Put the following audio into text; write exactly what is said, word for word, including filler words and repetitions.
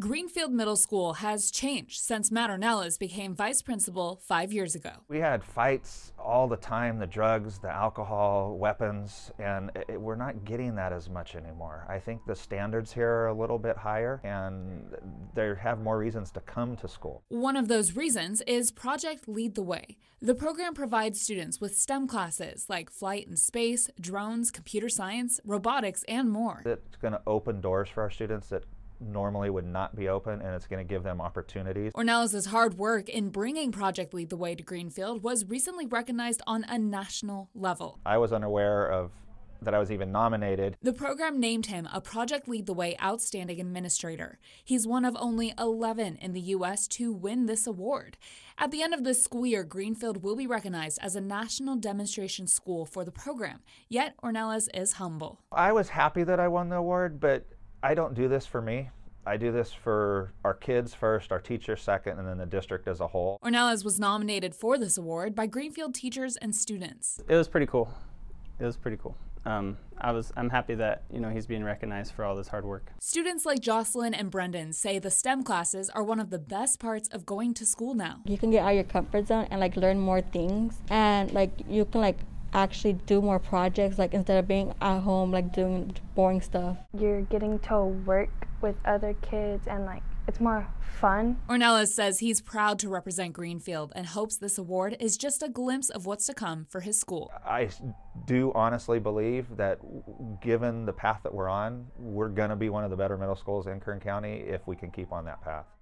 Greenfield Middle School has changed since Matt Ornelas became vice principal five years ago. We had fights all the time, the drugs, the alcohol, weapons, and it, we're not getting that as much anymore. I think the standards here are a little bit higher, and they have more reasons to come to school. One of those reasons is Project Lead the Way. The program provides students with STEM classes like flight and space, drones, computer science, robotics, and more. It's going to open doors for our students that normally would not be open, and it's going to give them opportunities. Ornelas' hard work in bringing Project Lead the Way to Greenfield was recently recognized on a national level. I was unaware of that I was even nominated. The program named him a Project Lead the Way Outstanding Administrator. He's one of only eleven in the U S to win this award. At the end of this school year, Greenfield will be recognized as a national demonstration school for the program. Yet Ornelas is humble. I was happy that I won the award, but I don't do this for me. I do this for our kids first, our teachers second, and then the district as a whole. Ornelas was nominated for this award by Greenfield teachers and students. It was pretty cool. It was pretty cool. Um, I was, I'm happy that, you know, he's being recognized for all this hard work. Students like Jocelyn and Brendan say the STEM classes are one of the best parts of going to school now. You can get out of your comfort zone and like learn more things, and like you can like actually do more projects, like instead of being at home like doing boring stuff. You're getting to work with other kids, and like it's more fun. Ornelas says he's proud to represent Greenfield and hopes this award is just a glimpse of what's to come for his school. I do honestly believe that given the path that we're on, we're going to be one of the better middle schools in Kern County if we can keep on that path.